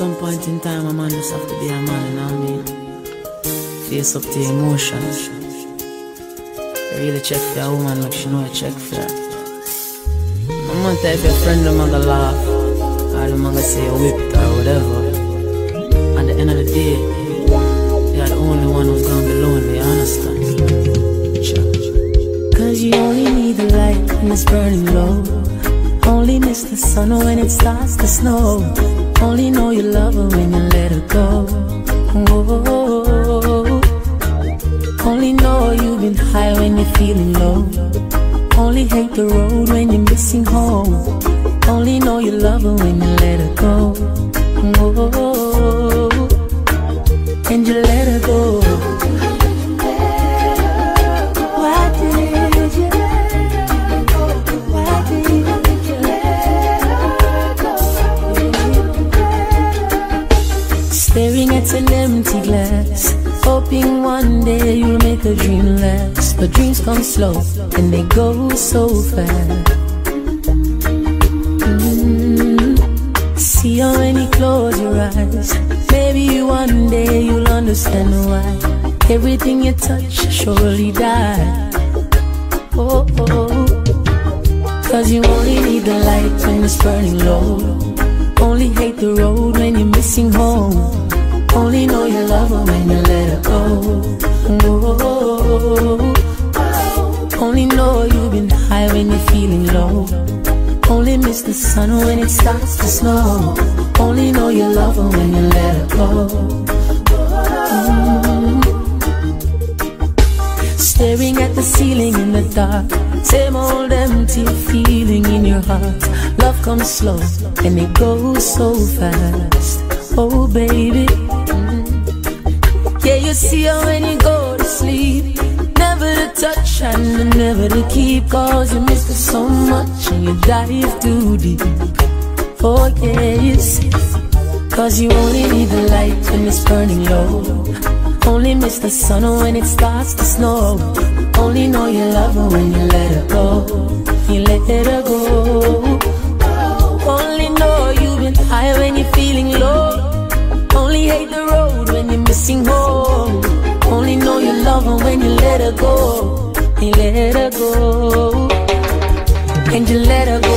Some point in time a man just have to be a man, you know what I mean? Face up to your emotions. Really check for a woman like she know you check for her. No matter if your friend them gonna laugh or them gonna say you whipped or whatever, at the end of the day you are the only one who's gonna be lonely, you understand? Cause you only need the light when it's burning low. Only miss the sun when it starts to snow. Only know you love her when you let her go. Whoa. Only know you've been high when you're feeling low. Only hate the road when you're missing home. Only know you love her when you let her go. Whoa. And you let her go. Hoping one day you'll make a dream last. But dreams come slow and they go so fast. See how when you close your eyes. Maybe one day you'll understand why everything you touch surely dies. Oh. Cause you only need the light when it's burning low. Only hate the road when you're missing home. Only know you love her when you let her go. Only know you've been high when you're feeling low. Only miss the sun when it starts to snow. Only know you love her when you let her go. Staring at the ceiling in the dark. Same old empty feeling in your heart. Love comes slow and it goes so fast. Oh baby, yeah, you see her when you go to sleep. Never to touch and never to keep. Cause you miss her so much and you dive too deep. Oh yes. Cause you only need the light when it's burning low. Only miss the sun when it starts to snow. Only know you love her when you let her go. You let her go. Only know you can go. Only know you love her when you let her go. You let her go. And you let her go.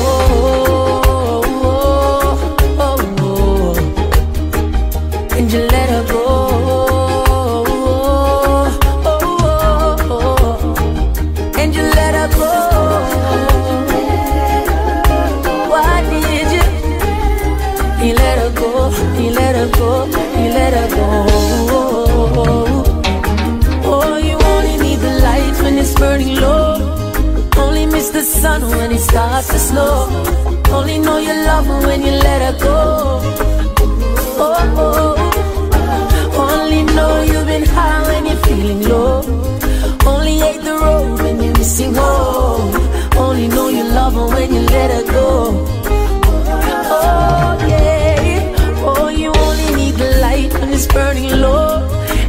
When it starts to slow, only know you love her when you let her go. Oh, oh. Only know you've been high when you're feeling low. Only hate the road when you're missing home. Only know you love her when you let her go. Oh yeah. Oh, you only need the light when it's burning low.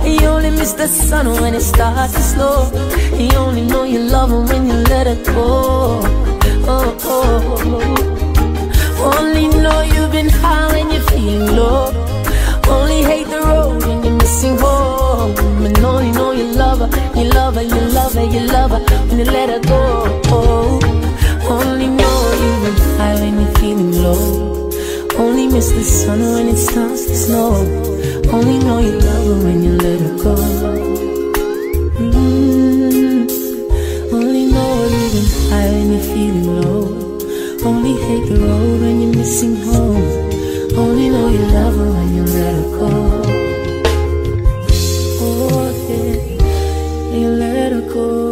And you only miss the sun when it starts to slow. You only know you love her when you let her go. Oh, oh. Only know you've been high when you're feeling low. Only hate the road when you're missing home. And only know you love her, you love her, you love her, you love her when you let her go. Oh. Only know you've been high when you're feeling low. Only miss the sun when it starts to snow. Only know you love her when you let her go. Only know you've been high when you're feeling low. Only hate the road when you're missing home. Only know you love her when you let her go. Oh yeah, you let her go.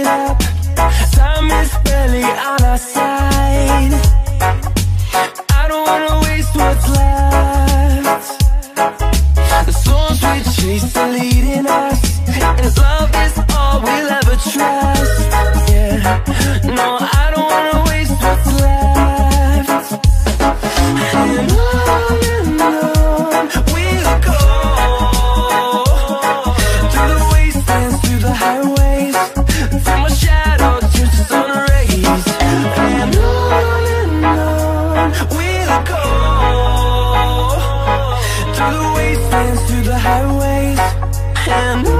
it up. Time is barely on our side. I don't wanna waste what's left. The storms we chase are leading us, and love is all we'll ever trust. Yeah, no, I don't wanna waste what's left. And on we'll go, through the wastelands, through the highways, till my shadow turns to sun rays. And on we'll go, through the wastelands, through the highways, and on.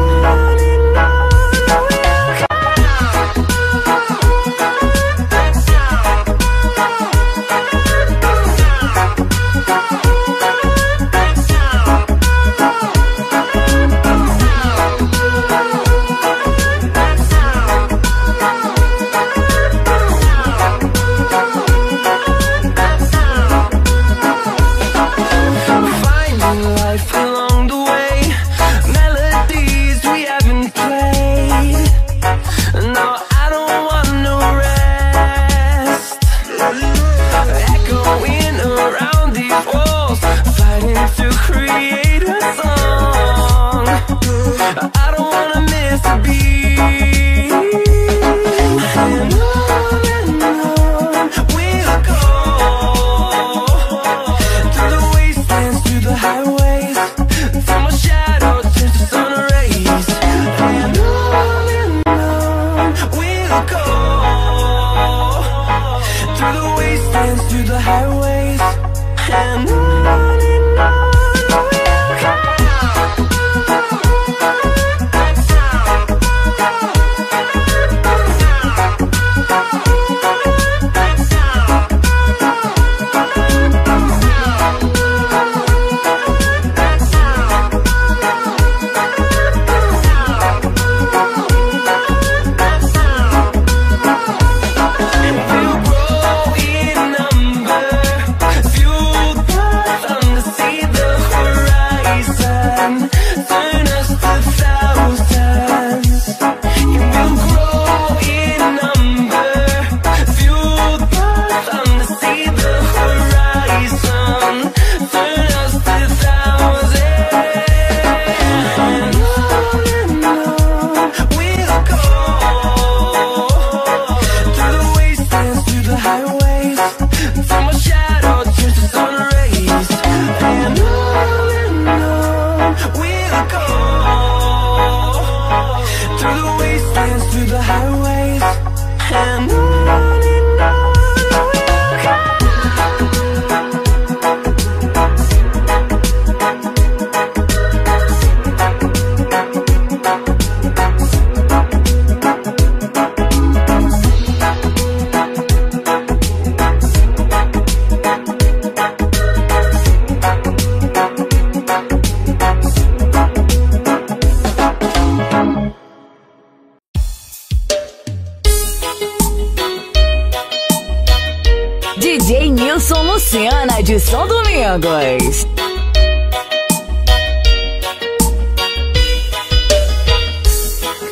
DJ Nilson Luciana de São Domingos.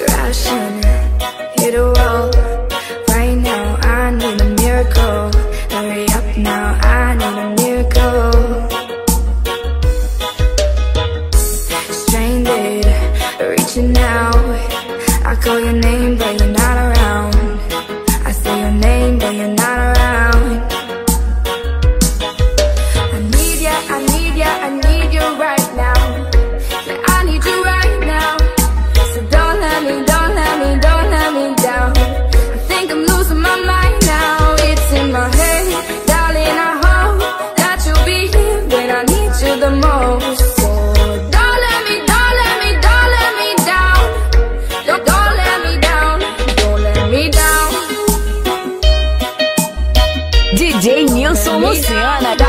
Crashing, hit a wall. Right now I need a miracle. Hurry up now, I need a miracle. Stranded, reaching out. I call your name but you're not around. I say your name but you're not around.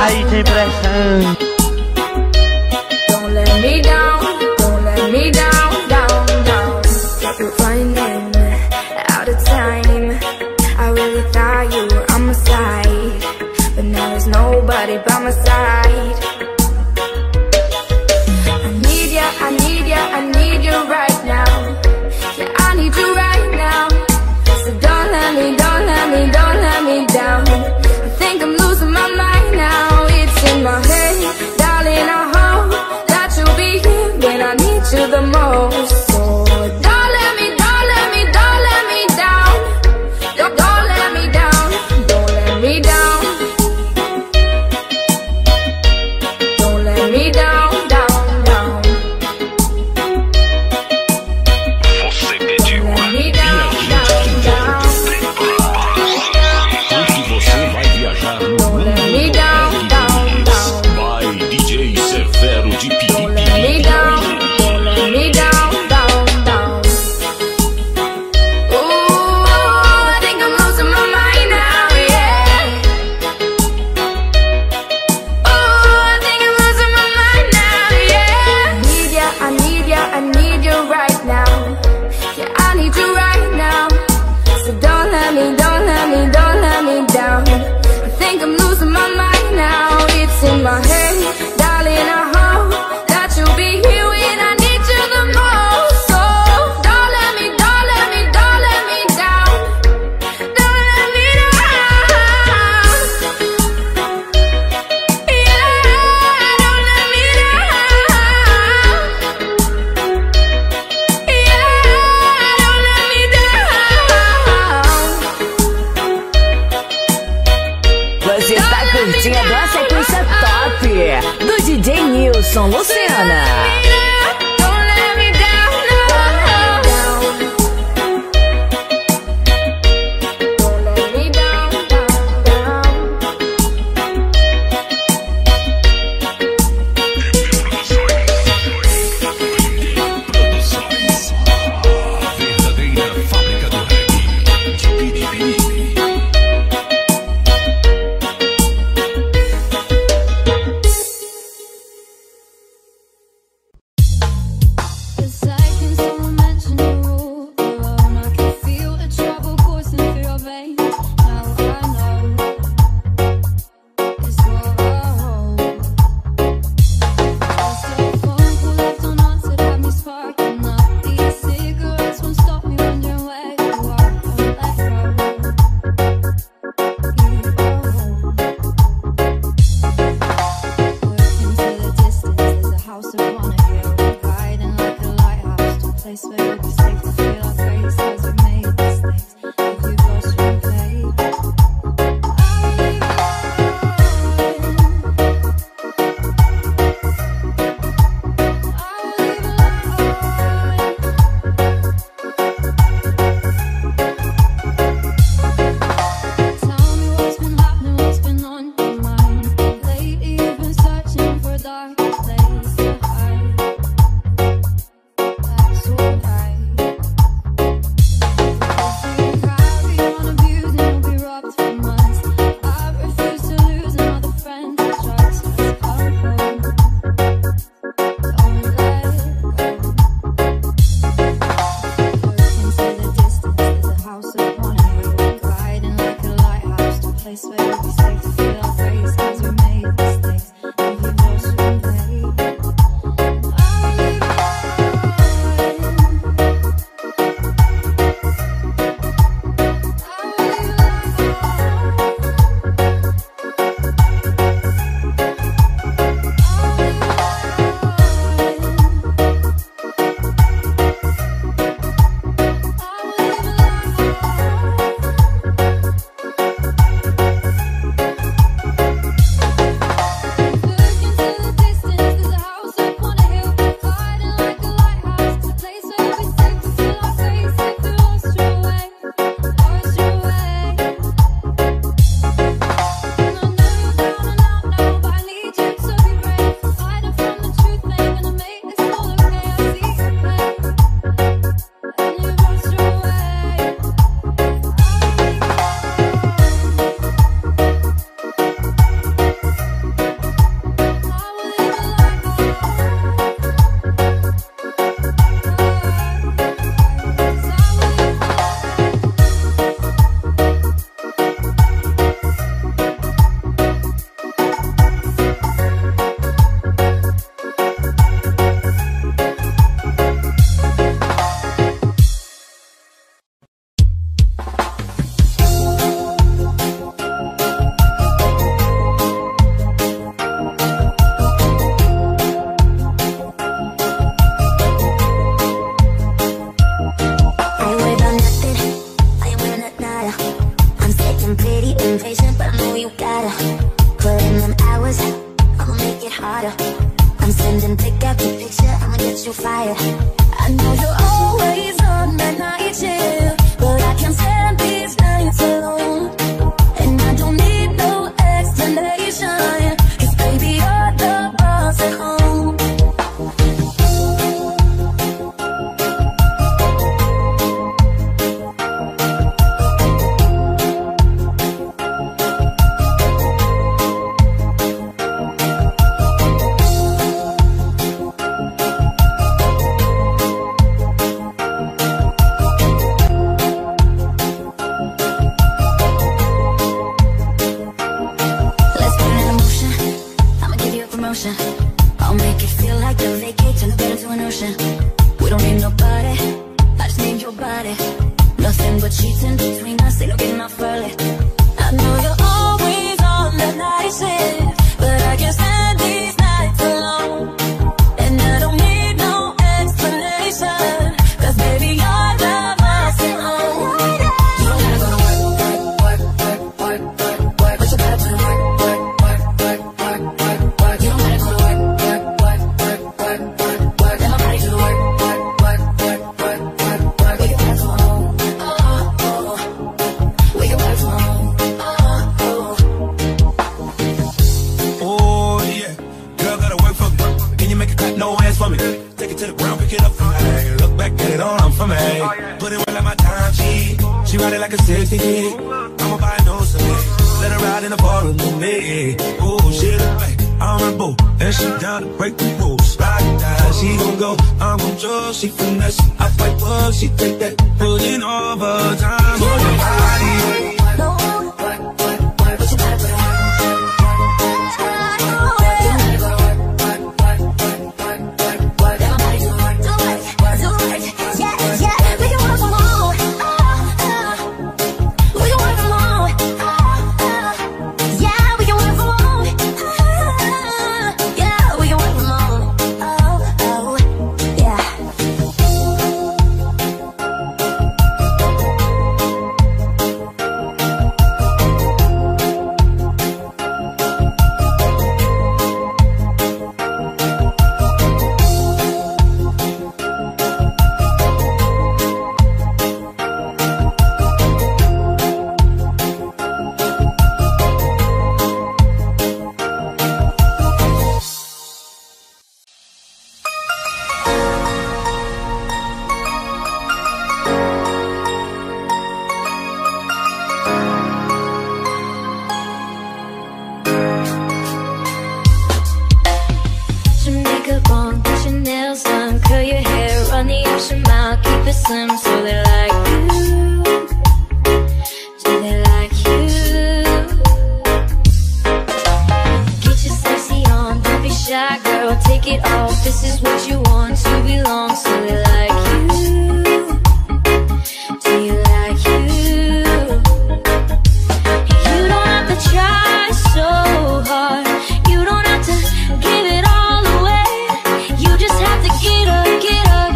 Aí tem pressão. Don't let me down, don't let me down, down, down. You're running out of time. I really thought you were on my side, but now there's nobody by my side. I need ya, I need ya, I need you right now. Yeah, I need you right now. I'm pretty impatient, but I know you gotta put in them hours. I'ma make it harder. I'm sending pick after picture, I'ma get you fired. I know you're always on my night shift, but I can't stand these nights alone. And I don't need no explanation, 'cause baby, you're the boss at home. Get up, get up,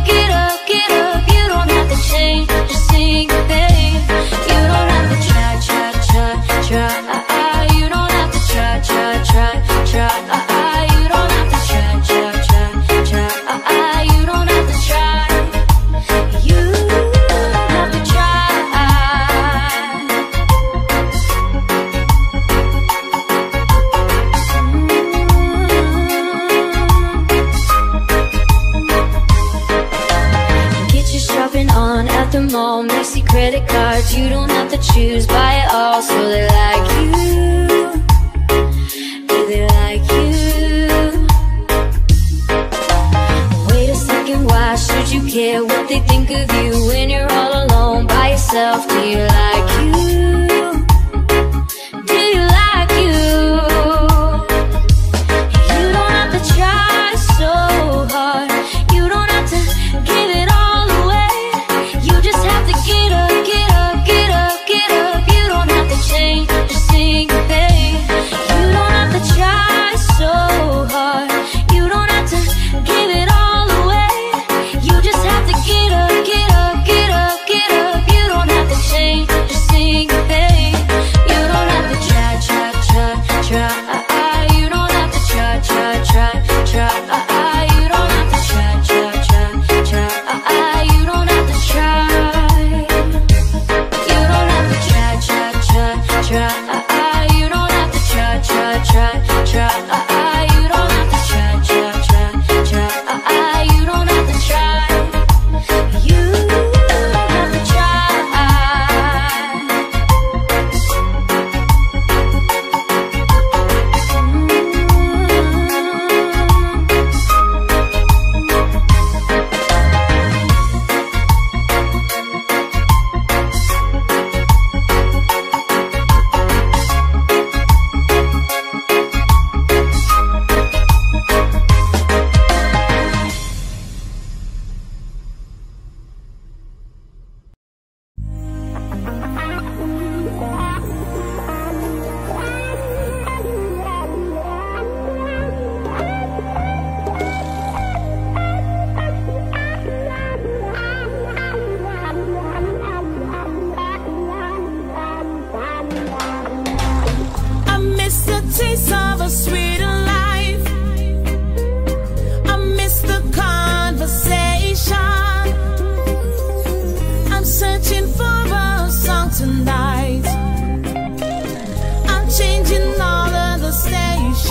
get up, you don't have to change. night. I'm changing all of the stations.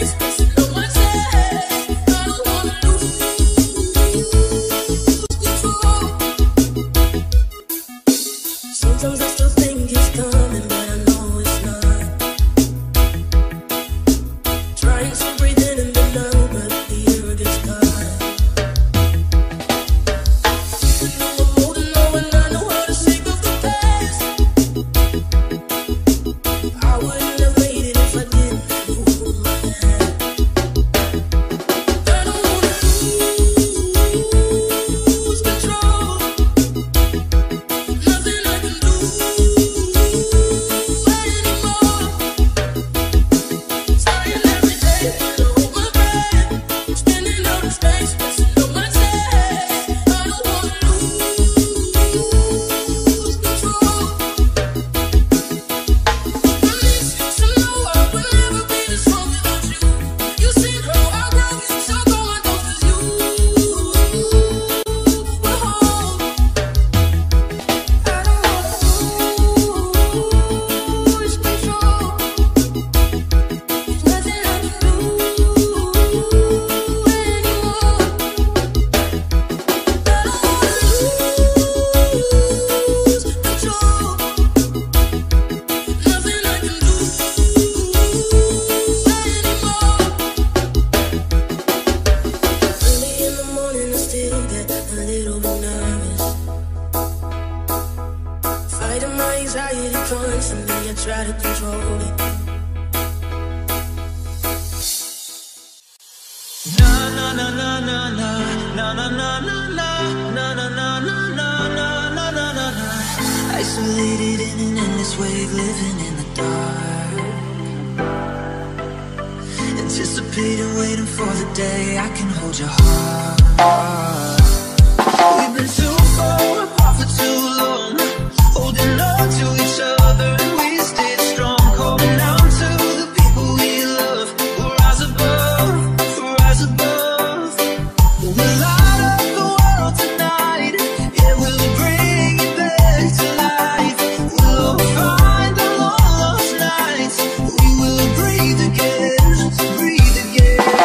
Space. Isolated in an endless wave, living in the dark, anticipating, waiting for the day I can hold your heart. We've been too far apart for too long, holding on to each other, and we stayed strong, holding on to the people we love. We'll rise above, we'll rise above. We'll light up the world tonight, yeah, we'll bring it back to life. We'll find the long lost nights, we will breathe again, breathe again.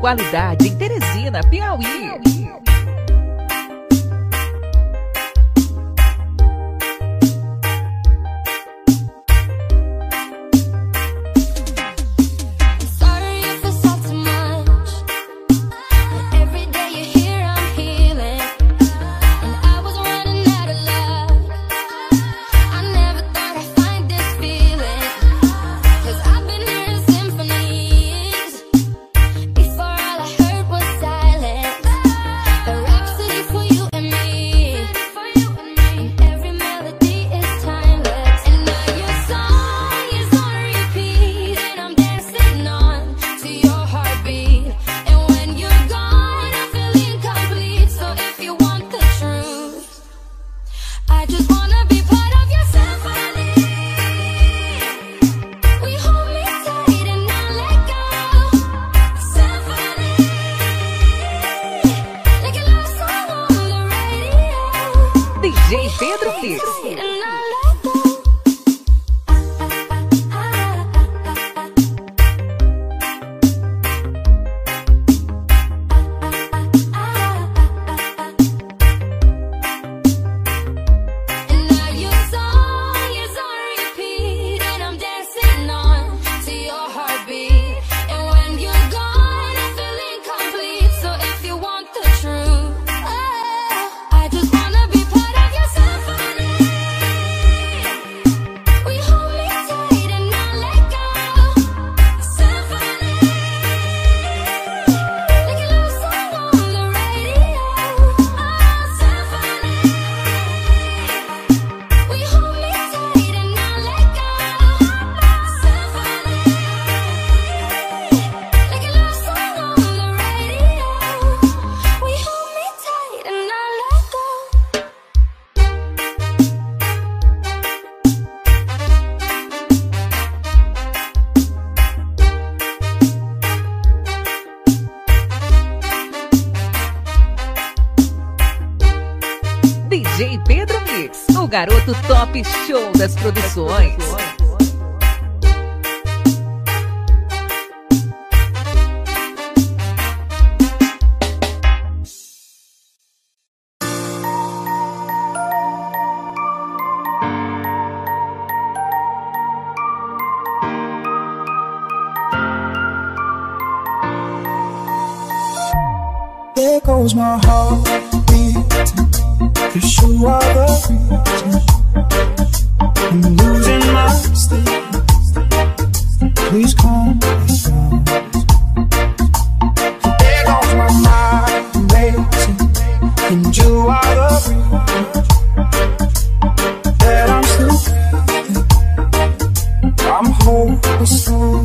Qualidade em Teresina, Piauí. DJ Pedro Mix, o garoto top show das produções. There goes my heart beating, 'cause you are the reason I'm losing my sleep. Please calm me down. There goes my mind racing, and you are the reason that I'm still breathing. I'm hopeless through.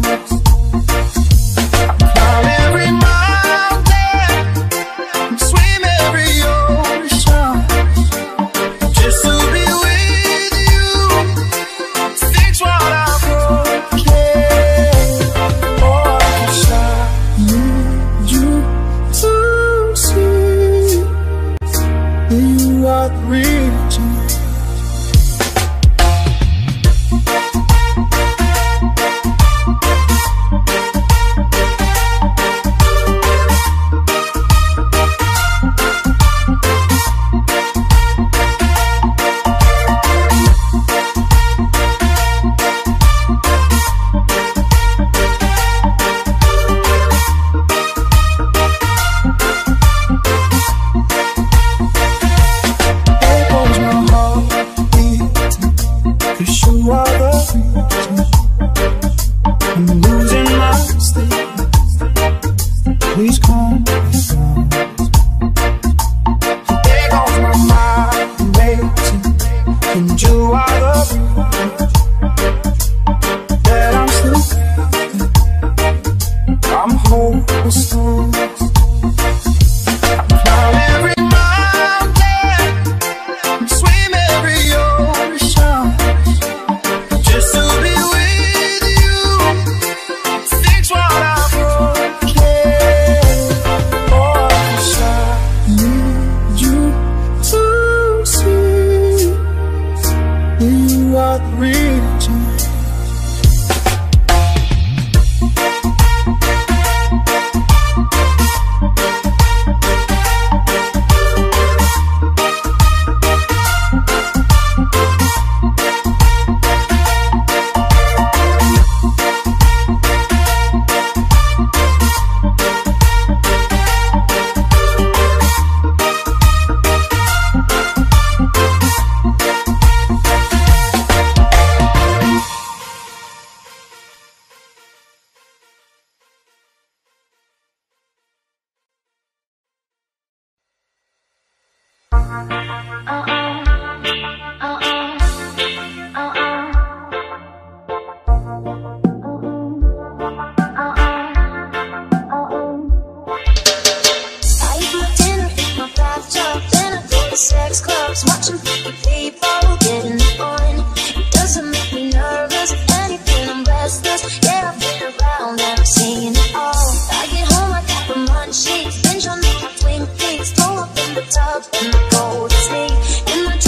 She's binge on me, I twin things, throw up in the tub, and the cold is me, and the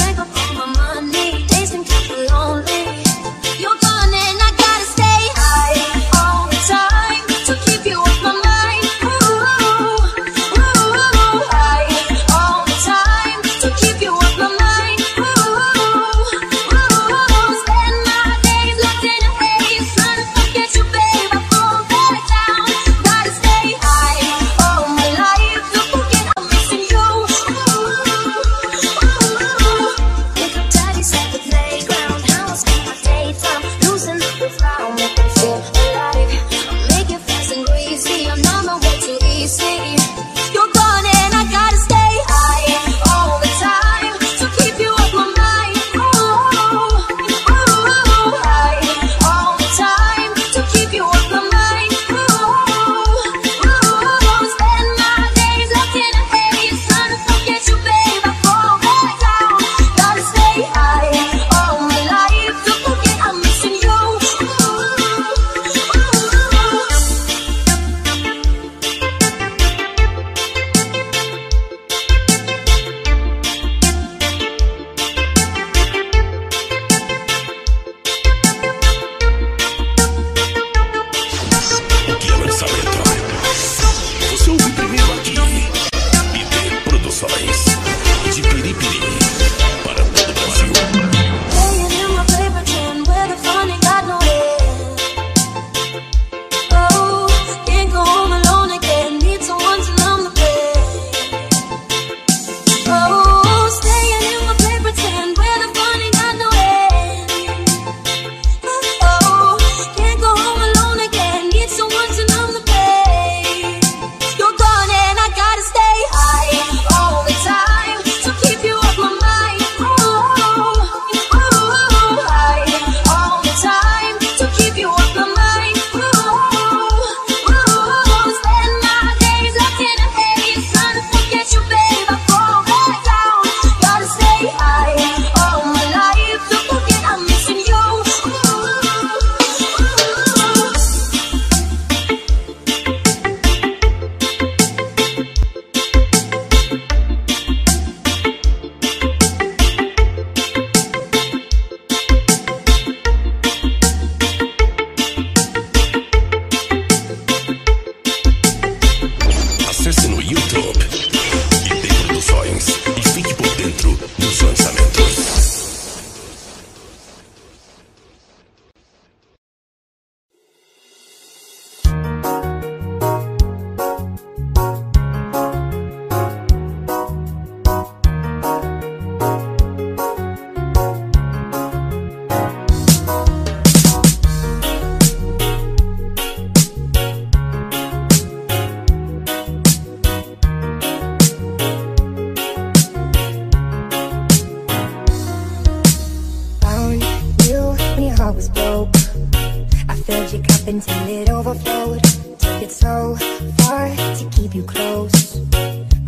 until it overflowed. Took it so far to keep you close.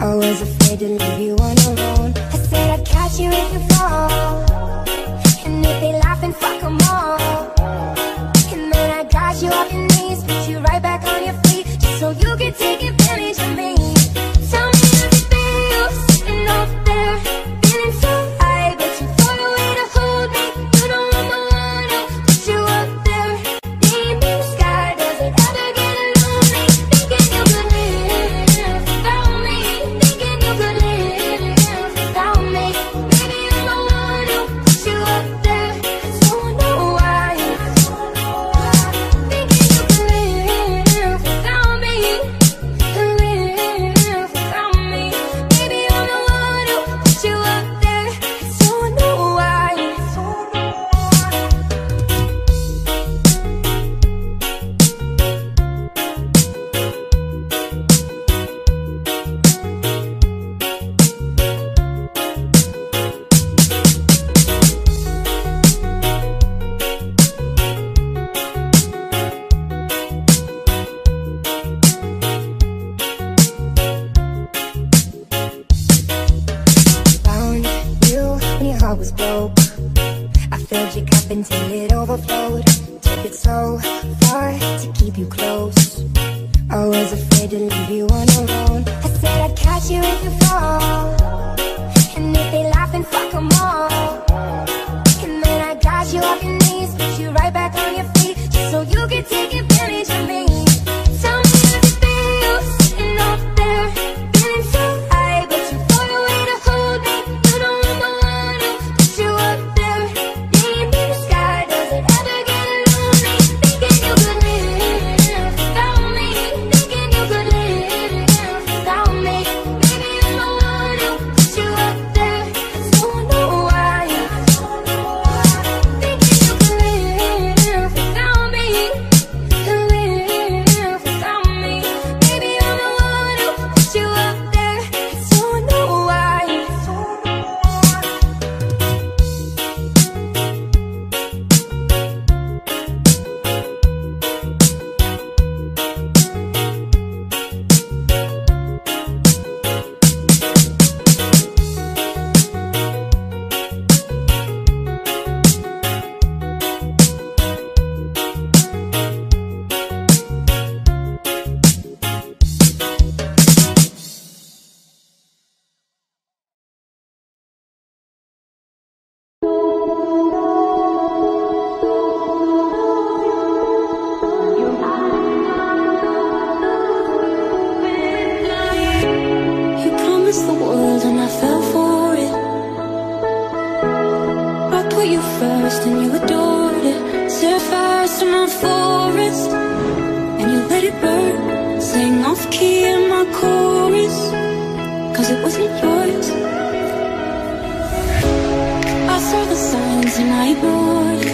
I was afraid to leave you on your own. I said I'd catch you if you fall, and if they laugh and fuck them all. And then I got you off your knees, put you right back on your feet, just so you could take advantage of me. Tell me everything you're sitting over there, feeling so high, but you're far away to hold me. You don't want my one, I'll put you up there, deep in the sky. Does it ever get lonely, thinking you could live without me, thinking you could live without me? Maybe you're my one, I'll put you up there, so I know why, thinking you could live without me, live without me. Maybe you're the one, I'll put you up there, so I know why. Found you when your heart was broke. I filled your cup until it overflowed. Took it so far to keep you close. I was afraid to leave you on your own. I said I'd catch you if you fall, and if they laugh and fuck them all. And then I got you off your knees, put you right back on your feet, just so you could take advantage of me. Tell me everything you're sitting over there, feeling so high, but you're far away to hold me. You don't want my one, I'll put you up there, deep in the sky. Does it ever get lonely, thinking you could live without me, thinking you could live without me? Maybe you're my one, I'll put you up there, so I know why, thinking you could live without me, live without me. Maybe I'm the one who put you up there, so I know why. You promised the world and I fell for it. I put you first and you adored it. Set fire to my forest and you let it burn. Sang off key in my chorus, cause it wasn't yours. I saw the signs and I ignored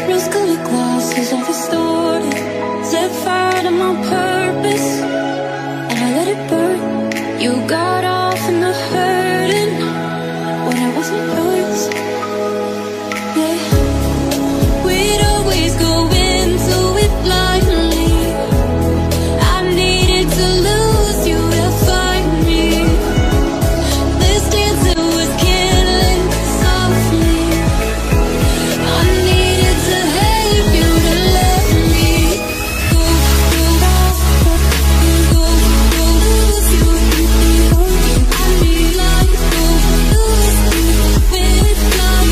it. Rose colored glasses, I restored it. Set fire to my purpose and I let it burn. You got off in the hurting when I wasn't yours. Yeah. We'd always go into it blindly. I needed to lose you to find me. This dance it was killing softly. I needed to hate you to love me. Go, go, lose you. I need life. Go, lose you. With love.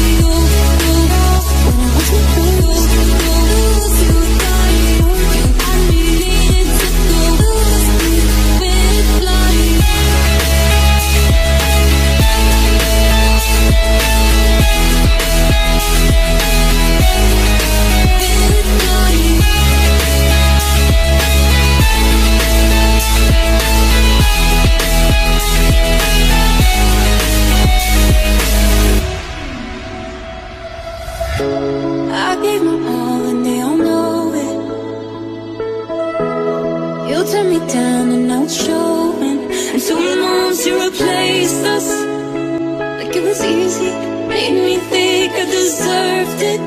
I gave my all and they all know it. You turn me down and I was showing. And 2 months you replaced us like it was easy. Made me think I deserved it.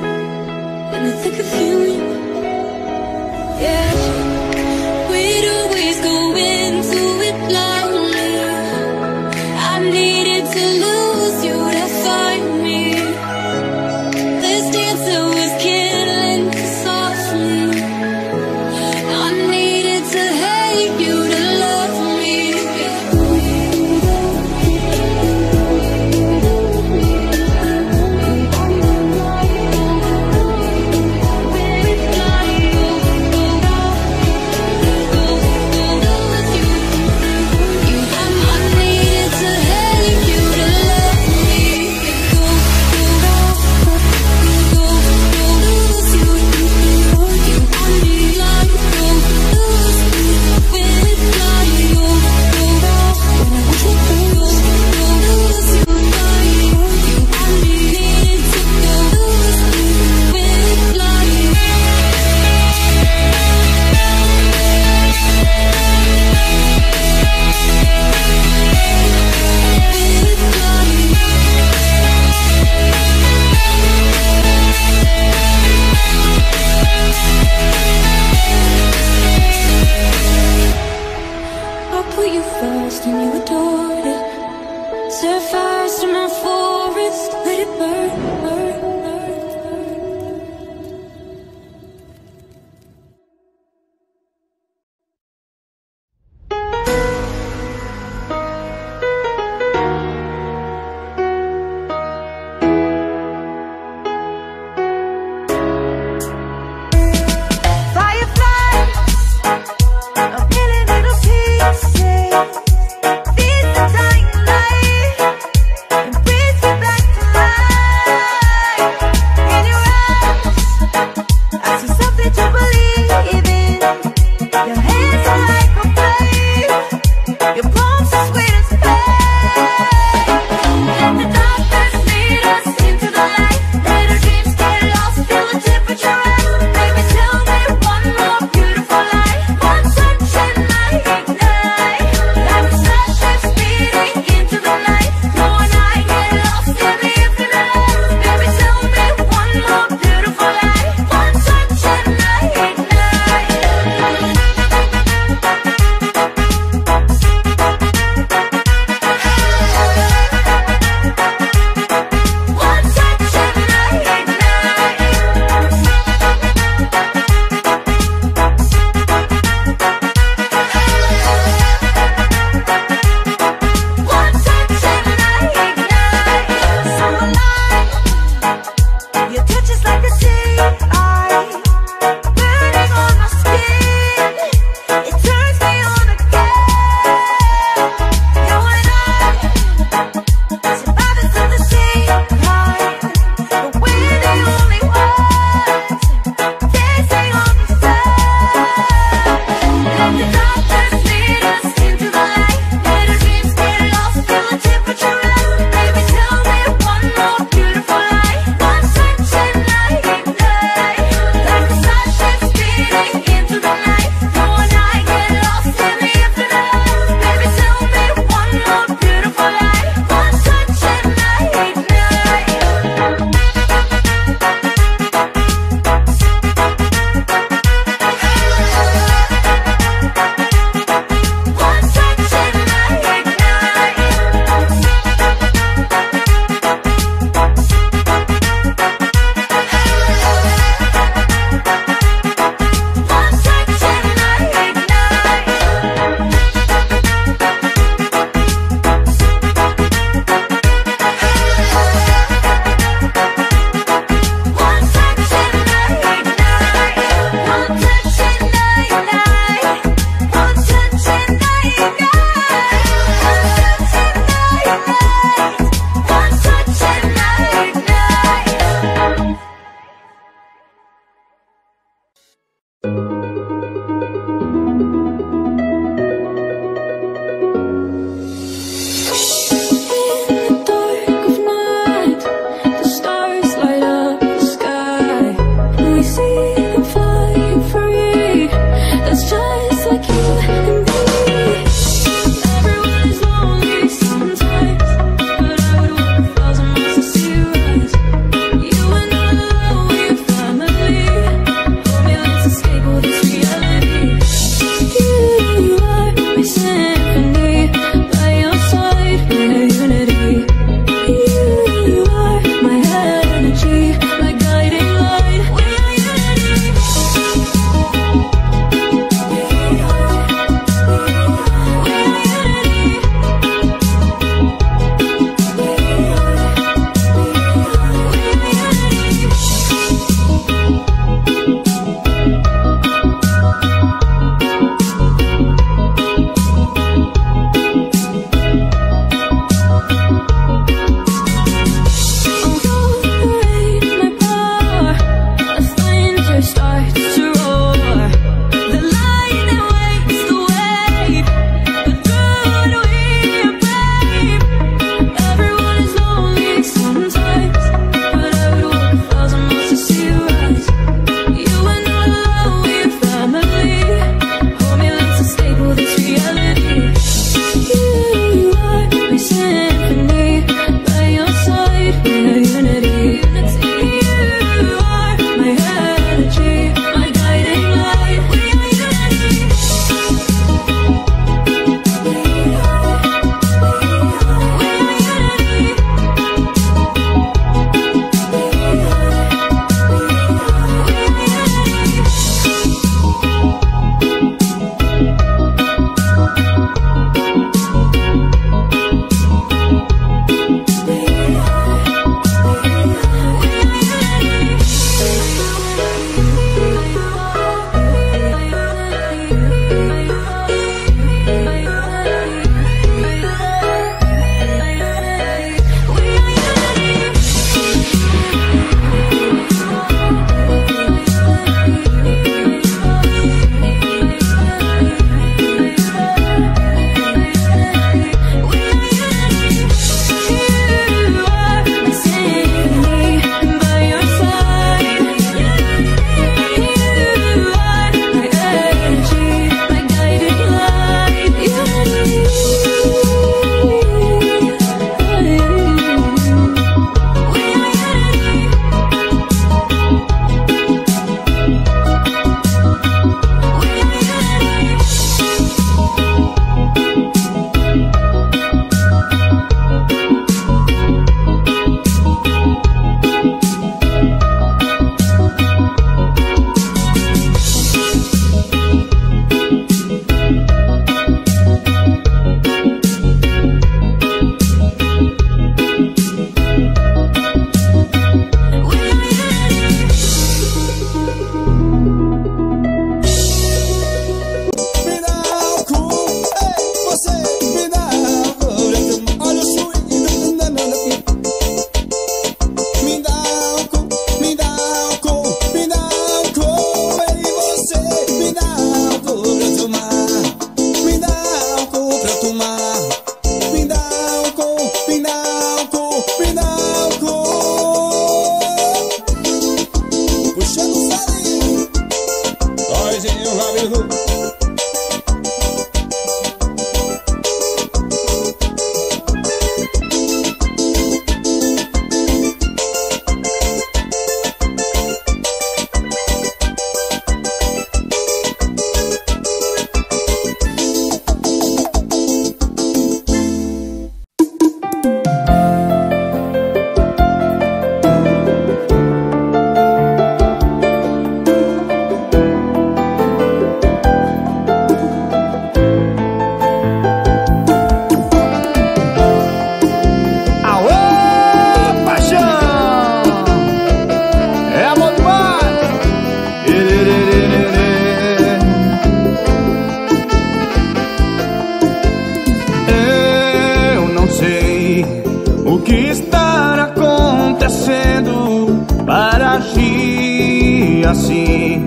assim,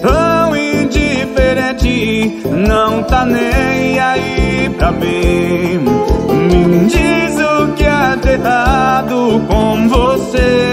tão indiferente, não tá nem aí pra mim. Me diz o que há de errado com você.